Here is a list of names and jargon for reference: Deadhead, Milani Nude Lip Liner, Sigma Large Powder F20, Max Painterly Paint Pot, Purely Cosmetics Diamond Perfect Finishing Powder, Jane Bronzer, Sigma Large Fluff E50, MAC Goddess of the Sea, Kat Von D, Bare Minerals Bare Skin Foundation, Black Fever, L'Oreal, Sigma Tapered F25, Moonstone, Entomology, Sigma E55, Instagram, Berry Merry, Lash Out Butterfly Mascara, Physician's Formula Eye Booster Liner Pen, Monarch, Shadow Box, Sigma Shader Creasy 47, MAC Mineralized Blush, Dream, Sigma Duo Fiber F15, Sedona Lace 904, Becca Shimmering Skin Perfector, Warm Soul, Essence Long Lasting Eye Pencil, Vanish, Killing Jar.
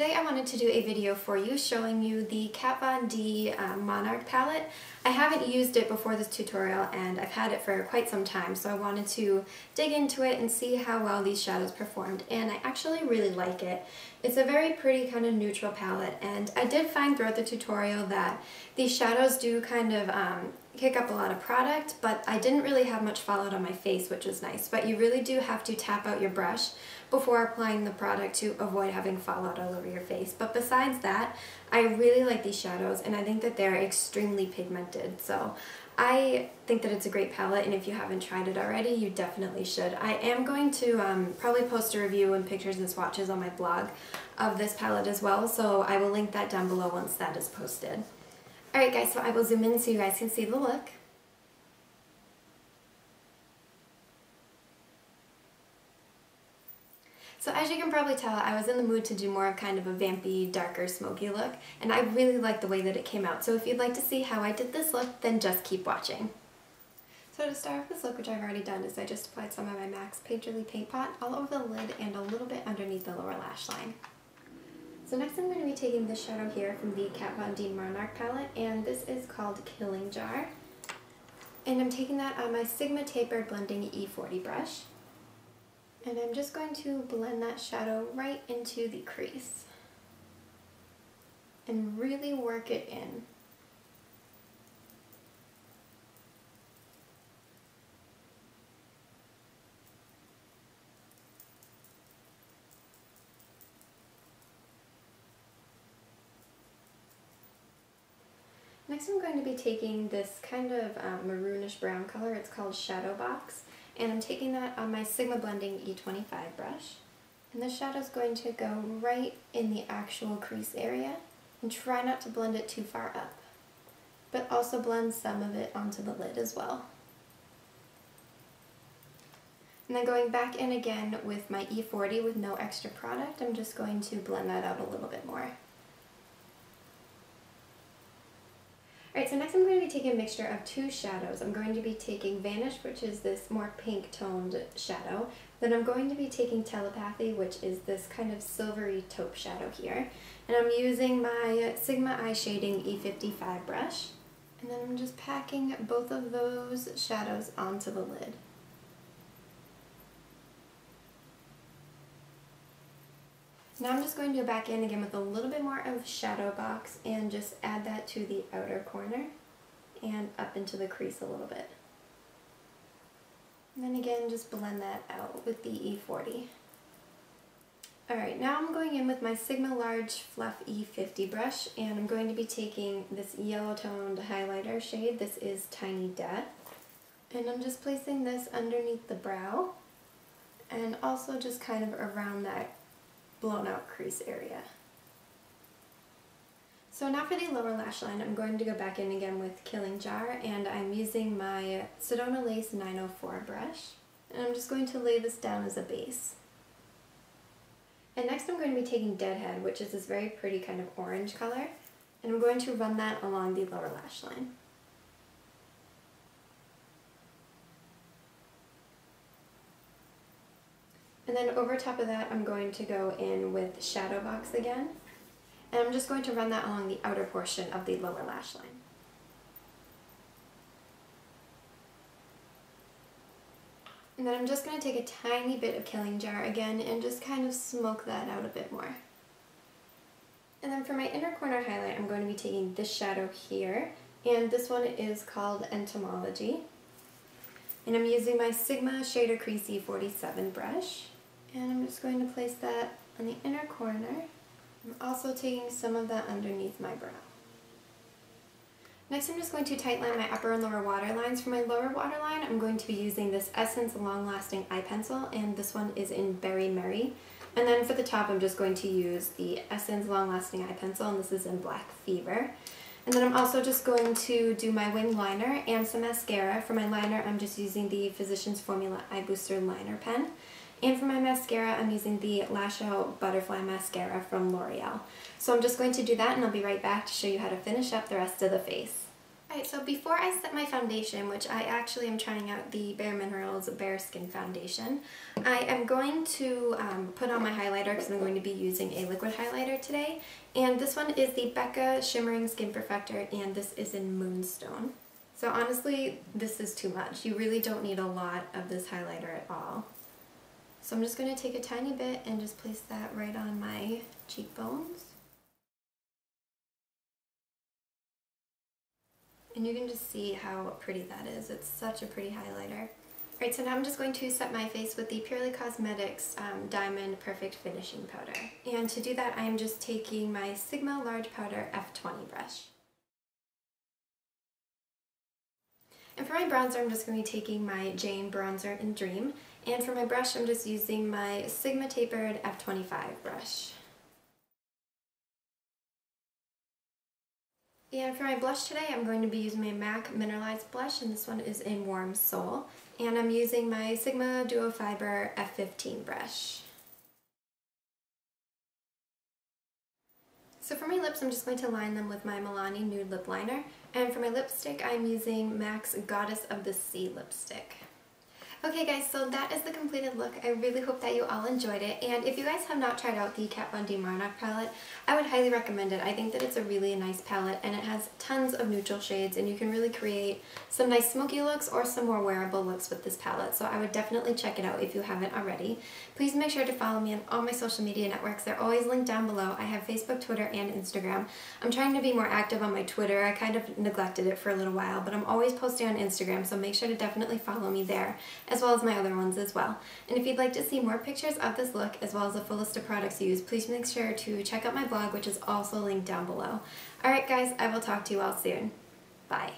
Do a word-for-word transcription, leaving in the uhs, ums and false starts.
today I wanted to do a video for you showing you the Kat Von D uh, Monarch palette. I haven't used it before this tutorial and I've had it for quite some time, so I wanted to dig into it and see how well these shadows performed, and I actually really like it. It's a very pretty kind of neutral palette, and I did find throughout the tutorial that these shadows do kind of um, kick up a lot of product, but I didn't really have much fallout on my face, which is nice. But you really do have to tap out your brush before applying the product to avoid having fallout all over your face. But besides that, I really like these shadows, and I think that they're extremely pigmented. So I think that it's a great palette, and if you haven't tried it already, you definitely should. I am going to um, probably post a review and pictures and swatches on my blog of this palette as well, so I will link that down below once that is posted. Alright guys, so I will zoom in so you guys can see the look. So as you can probably tell, I was in the mood to do more of kind of a vampy, darker, smoky look, and I really like the way that it came out. So if you'd like to see how I did this look, then just keep watching. So to start off this look, which I've already done, is I just applied some of my Max Painterly Paint Pot all over the lid and a little bit underneath the lower lash line. So next I'm going to be taking this shadow here from the Kat Von D Monarch palette, and this is called Killing Jar. And I'm taking that on my Sigma Tapered Blending E forty brush. And I'm just going to blend that shadow right into the crease and really work it in. Next I'm going to be taking this kind of um, maroonish brown color. It's called Shadow Box. And I'm taking that on my Sigma Blending E twenty-five brush. And the shadow's going to go right in the actual crease area, and try not to blend it too far up, but also blend some of it onto the lid as well. And then going back in again with my E forty with no extra product, I'm just going to blend that out a little bit more. Alright, so next I'm going to be taking a mixture of two shadows. I'm going to be taking Vanish, which is this more pink toned shadow. Then I'm going to be taking Telepathy, which is this kind of silvery taupe shadow here. And I'm using my Sigma Eye Shading E fifty-five brush. And then I'm just packing both of those shadows onto the lid. Now I'm just going to go back in again with a little bit more of Shadow Box and just add that to the outer corner and up into the crease a little bit. And then again, just blend that out with the E forty. Alright, now I'm going in with my Sigma Large Fluff E fifty brush, and I'm going to be taking this yellow toned highlighter shade. This is Tiny Death. And I'm just placing this underneath the brow and also just kind of around that blown out crease area. So now for the lower lash line, I'm going to go back in again with Killing Jar, and I'm using my Sedona Lace nine oh four brush, and I'm just going to lay this down as a base. And next I'm going to be taking Deadhead, which is this very pretty kind of orange color, and I'm going to run that along the lower lash line. And then over top of that, I'm going to go in with Shadow Box again. And I'm just going to run that along the outer portion of the lower lash line. And then I'm just going to take a tiny bit of Killing Jar again and just kind of smoke that out a bit more. And then for my inner corner highlight, I'm going to be taking this shadow here. And this one is called Entomology. And I'm using my Sigma Shader Creasy forty-seven brush. And I'm just going to place that on the inner corner. I'm also taking some of that underneath my brow. Next I'm just going to tightline my upper and lower water lines. For my lower water line, I'm going to be using this Essence Long Lasting Eye Pencil, and this one is in Berry Merry. And then for the top, I'm just going to use the Essence Long Lasting Eye Pencil, and this is in Black Fever. And then I'm also just going to do my wing liner and some mascara. For my liner, I'm just using the Physician's Formula Eye Booster Liner Pen. And for my mascara, I'm using the Lash Out Butterfly Mascara from L'Oreal. So I'm just going to do that, and I'll be right back to show you how to finish up the rest of the face. Alright, so before I set my foundation, which I actually am trying out the Bare Minerals Bare Skin Foundation, I am going to um, put on my highlighter because I'm going to be using a liquid highlighter today. And this one is the Becca Shimmering Skin Perfector, and this is in Moonstone. So honestly, this is too much. You really don't need a lot of this highlighter at all. So I'm just going to take a tiny bit and just place that right on my cheekbones. And you can just see how pretty that is. It's such a pretty highlighter. Alright, so now I'm just going to set my face with the Purely Cosmetics um, Diamond Perfect Finishing Powder. And to do that, I'm just taking my Sigma Large Powder F twenty brush. And for my bronzer, I'm just going to be taking my Jane Bronzer in Dream. And for my brush, I'm just using my Sigma Tapered F twenty-five brush. And for my blush today, I'm going to be using my MAC Mineralized Blush, and this one is in Warm Soul. And I'm using my Sigma Duo Fiber F fifteen brush. So for my lips, I'm just going to line them with my Milani Nude Lip Liner. And for my lipstick, I'm using MAC's Goddess of the Sea lipstick. Okay guys, so that is the completed look. I really hope that you all enjoyed it, and if you guys have not tried out the Kat Von D Monarch palette, I would highly recommend it. I think that it's a really nice palette, and it has tons of neutral shades, and you can really create some nice smoky looks or some more wearable looks with this palette, so I would definitely check it out if you haven't already. Please make sure to follow me on all my social media networks. They're always linked down below. I have Facebook, Twitter, and Instagram. I'm trying to be more active on my Twitter. I kind of neglected it for a little while, but I'm always posting on Instagram, so make sure to definitely follow me there, as well as my other ones as well. And if you'd like to see more pictures of this look, as well as a full list of products used, please make sure to check out my blog, which is also linked down below. Alright guys, I will talk to you all soon. Bye.